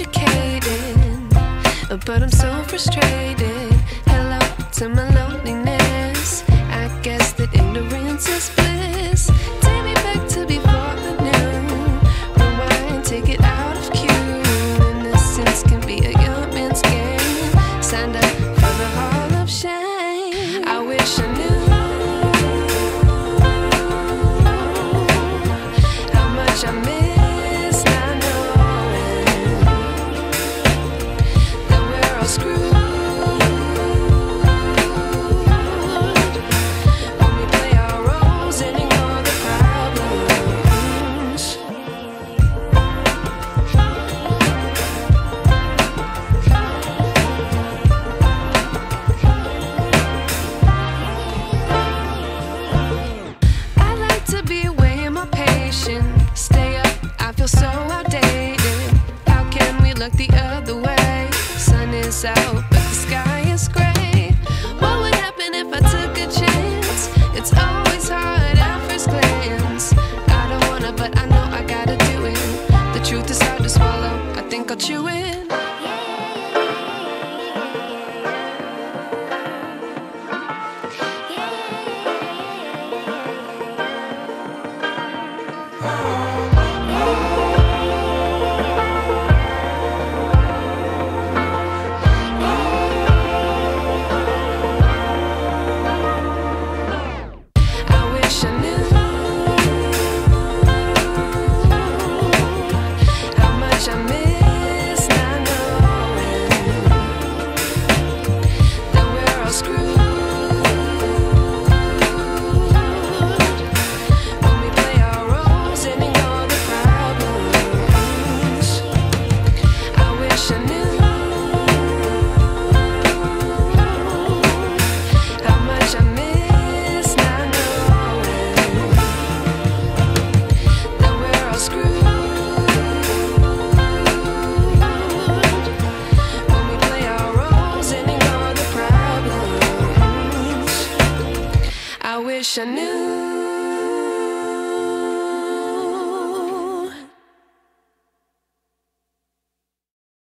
educated, but I'm so frustrated. Hello to my loneliness. I guess that ignorance is bliss. Take me back to before I knew. Rewind, take it out of cue. Innocence can be a young man's game. Signed up for the Hall of Shame. I wish I knew how much I missed. Stay up, I feel so outdated. How can we look the other way? Sun is out, but the sky is gray. What would happen if I took a chance? It's always hard at first glance. I don't wanna, but I know I gotta do it. The truth is hard to swallow, I think I'll chew it. I wish I knew.